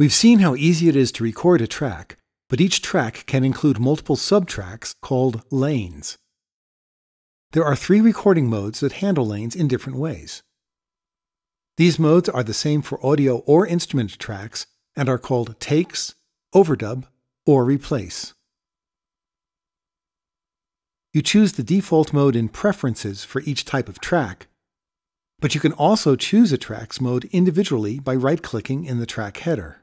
We've seen how easy it is to record a track, but each track can include multiple subtracks called lanes. There are 3 recording modes that handle lanes in different ways. These modes are the same for audio or instrument tracks and are called takes, overdub, or replace. You choose the default mode in Preferences for each type of track, but you can also choose a track's mode individually by right-clicking in the track header.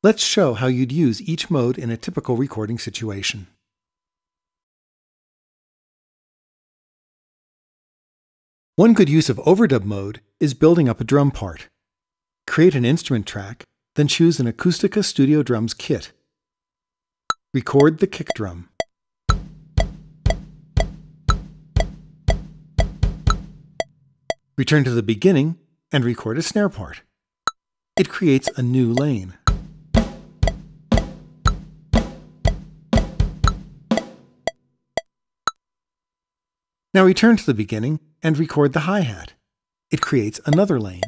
Let's show how you'd use each mode in a typical recording situation. One good use of overdub mode is building up a drum part. Create an instrument track, then choose an Acoustica Studio Drums kit. Record the kick drum. Return to the beginning and record a snare part. It creates a new lane. Now return to the beginning and record the hi-hat. It creates another lane.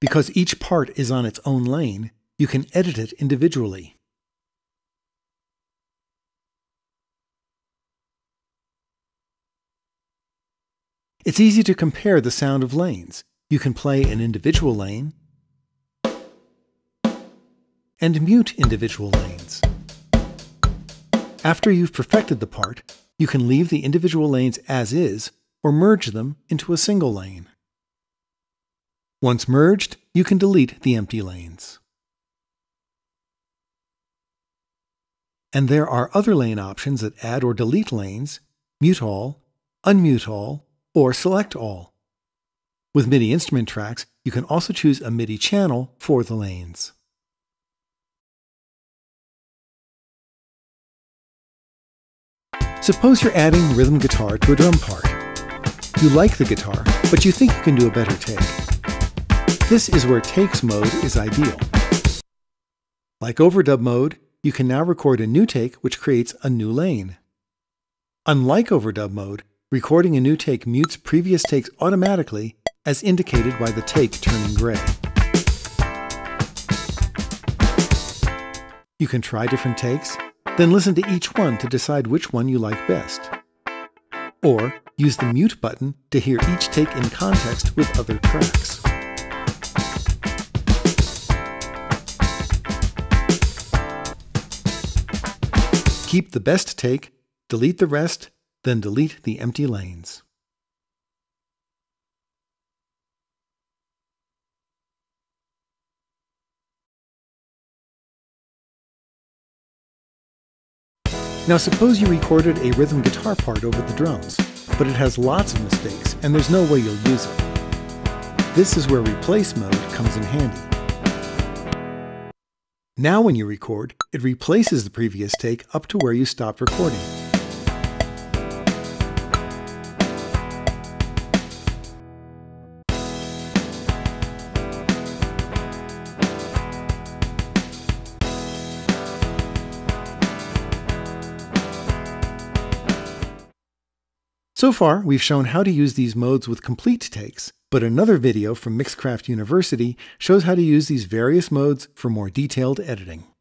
Because each part is on its own lane, you can edit it individually. It's easy to compare the sound of lanes. You can play an individual lane and mute individual lanes. After you've perfected the part, you can leave the individual lanes as is or merge them into a single lane. Once merged, you can delete the empty lanes. And there are other lane options that add or delete lanes, mute all, unmute all, or select all. With MIDI instrument tracks, you can also choose a MIDI channel for the lanes. Suppose you're adding rhythm guitar to a drum part. You like the guitar, but you think you can do a better take. This is where takes mode is ideal. Like overdub mode, you can now record a new take which creates a new lane. Unlike overdub mode, recording a new take mutes previous takes automatically, as indicated by the take turning gray. You can try different takes, then listen to each one to decide which one you like best. Or use the mute button to hear each take in context with other tracks. Keep the best take, delete the rest, then delete the empty lanes. Now suppose you recorded a rhythm guitar part over the drums, but it has lots of mistakes and there's no way you'll use it. This is where replace mode comes in handy. Now when you record, it replaces the previous take up to where you stopped recording. So far, we've shown how to use these modes with complete takes, but another video from Mixcraft University shows how to use these various modes for more detailed editing.